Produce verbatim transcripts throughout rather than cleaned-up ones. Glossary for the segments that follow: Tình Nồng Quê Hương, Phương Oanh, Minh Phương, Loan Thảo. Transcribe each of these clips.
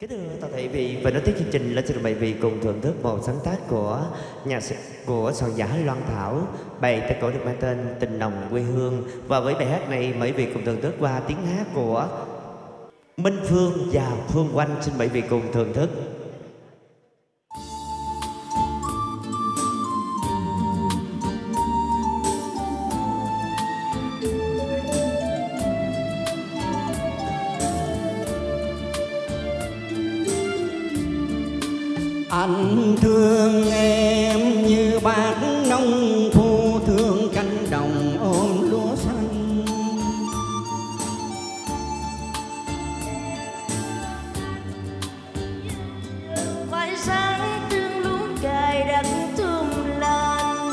Kính thưa toàn thể vị và nói tiếp chương trình là trình bày vị cùng thưởng thức một sáng tác của nhà sĩ của soạn giả Loan Thảo, bài ca cổ được mang tên Tình Nồng Quê Hương. Và với bài hát này mời vị cùng thưởng thức qua tiếng hát của Minh Phương và Phương Oanh. Xin mời vị cùng thưởng thức. Anh thương em như bác nông phu thương cánh đồng ôm lúa xanh. Ngoài sáng tương lúa cài đặt thơm lành,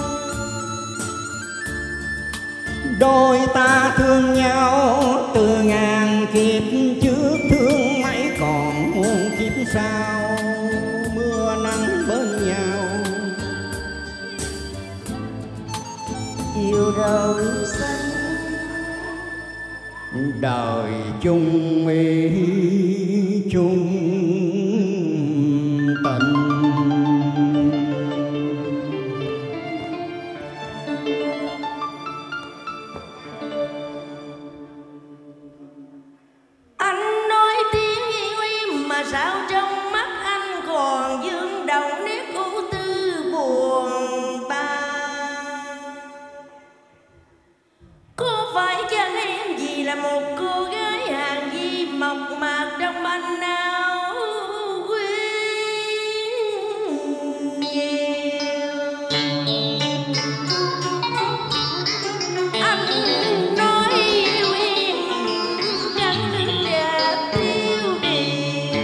đôi ta thương nhau từ ngàn kiếp trước, thương mấy còn muôn kiếp sau. Chiều đầu xanh đời chung ý chung tình, anh nói tiếng yêu em mà sao trong mắt anh còn vương đầu nét ưu tư buồn. Phải chăng em vì là một cô gái hàng vi mộc mạc trong banh áo quyến diệu? Anh nói yêu em chẳng được đẹp tiêu điều,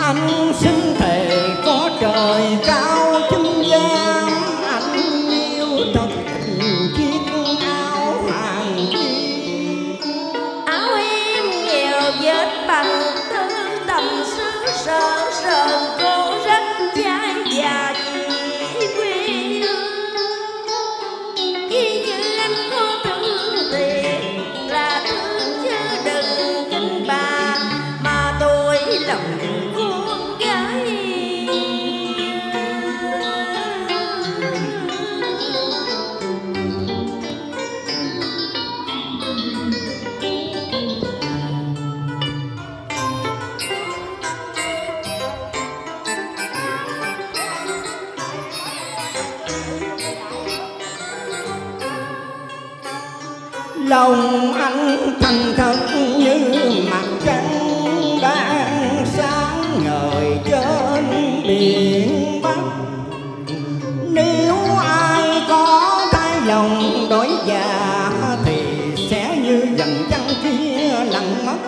anh xin thề có trời cao chứng giám anh yêu thật chiếc lòng anh thành thật như mặt trăng đang sáng ngời trên biển Bắc. Nếu ai có thay lòng đổi già thì sẽ như dần trăng kia lặng mất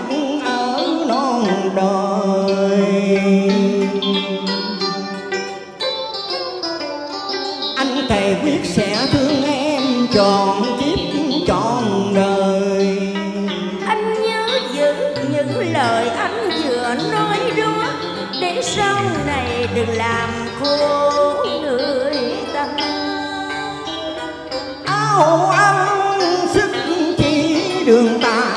ở non đời. Anh thề quyết sẽ thương em trọn kiếp trọn đời. Anh nhớ giữ những lời anh vừa nói đó, để sau này đừng làm khổ người ta. Áo anh sức chỉ đường ta,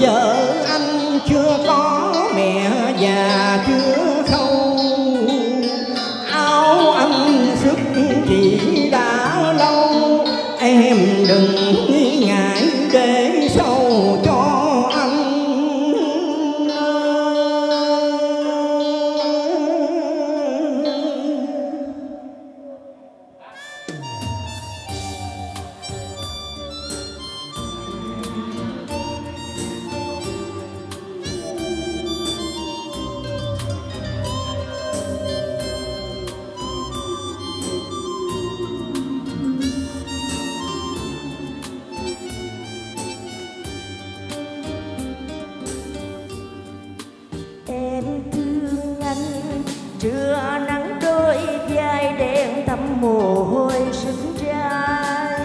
vợ anh chưa có mẹ già chưa khâu. Áo anh sức chỉ đã lâu, em đừng ngại để sâu cho anh. Trưa nắng đôi vai đen thấm mồ hôi sương trai.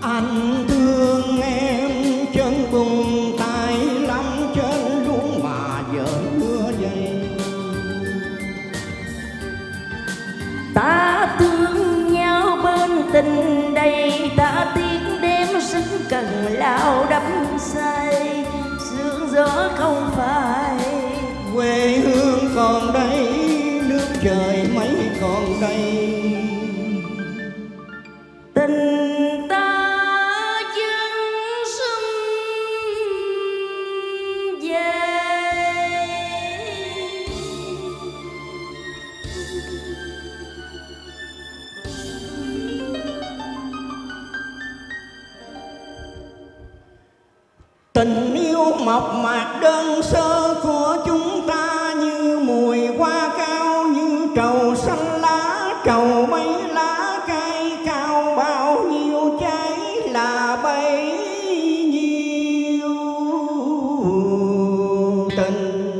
Anh thương em chân bùng tay lắm chân luôn mà giờ mưa dày. Ta thương nhau bên tình đây, ta tiếng đêm sức cần lao đắm say sương gió không. còn đây, nước trời mấy còn đây. Tình ta chẳng xâm về, tình yêu mộc mạc đơn sơ của chúng ta như mùi hoa cao, như trầu xanh lá trầu bay lá cây cao, bao nhiêu trái là bấy nhiêu tình.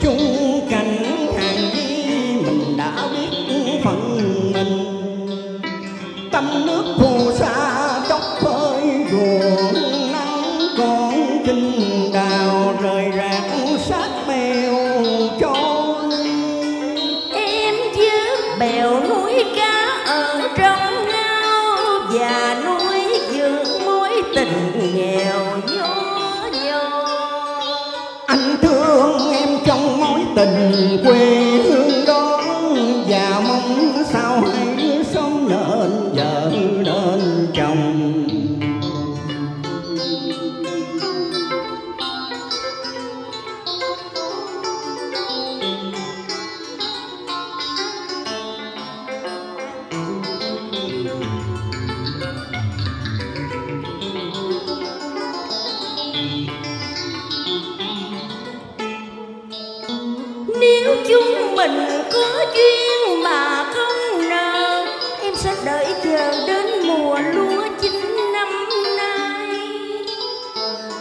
Chung cảnh hàng đi mình đã biết phận mình, tâm nước phù sa tóc phơi ruộng nắng, con kinh đào rời rạc sát bèo trôi. Em chứ bèo nuôi cá ở trong ngao, và nuôi dưỡng mối tình nghèo gió gió. Anh thương em trong mối tình quê hương đó, và mong sao hãy sống nên vợ nên chồng. Nếu chúng mình có duyên mà không nợ, em sẽ đợi chờ đến mùa lúa chín năm nay.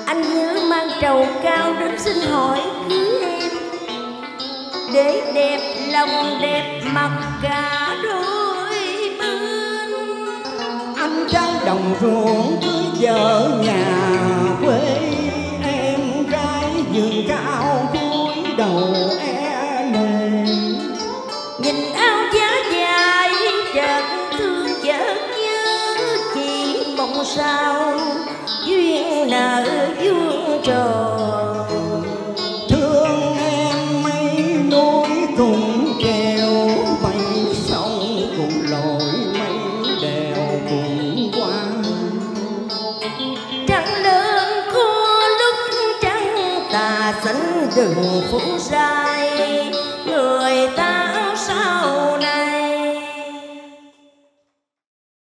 Anh nhớ mang trầu cao đến xin hỏi cưới em, để đẹp lòng đẹp mặt cả đôi bên. Anh trai đồng ruộng cưới vợ nhà quê, em gái vườn cao cúi đầu em. Nhìn áo giá dài chợt thương chợt nhớ, chỉ mong sao duyên nợ vuông tròn. Thương em mấy núi cùng kèo, mấy sông cùng lội mấy đèo cùng qua. Trăng lớn khô lúc trăng tà sánh đường phú sai người ta.